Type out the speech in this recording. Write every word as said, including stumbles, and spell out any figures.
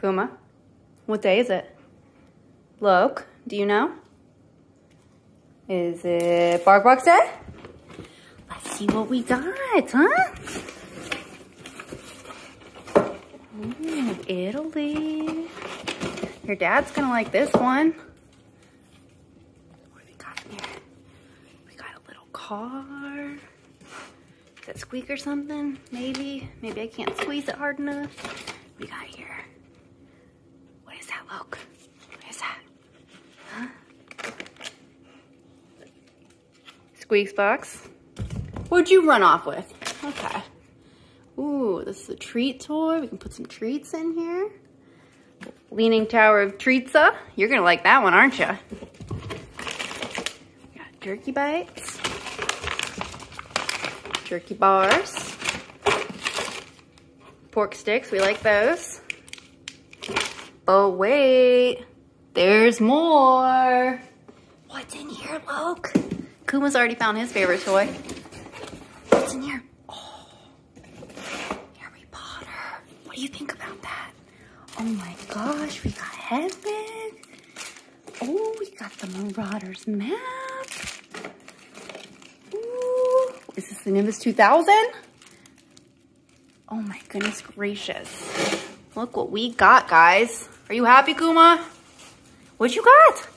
Kuma, what day is it? Look, do you know? Is it Bark Box Day? Let's see what we got, huh? Ooh, Italy. Your dad's gonna like this one. What do we got in here? We got a little car. Does that squeak or something? Maybe. Maybe I can't squeeze it hard enough. We got here. What is that, Luke? What is that? Huh? Squeaks box. What'd you run off with? Okay. Ooh, this is a treat toy. We can put some treats in here. Leaning Tower of Treatza. You're gonna like that one, aren't you? Got jerky bites, jerky bars, pork sticks. We like those. Oh wait, there's more. What's in here, Luke? Kuma's already found his favorite toy. What's in here? What do you think about that? Oh my gosh, we got Hedwig. Oh, we got the Marauder's Map. Ooh, is this the Nimbus two thousand? Oh my goodness gracious. Look what we got, guys. Are you happy, Kuma? What you got?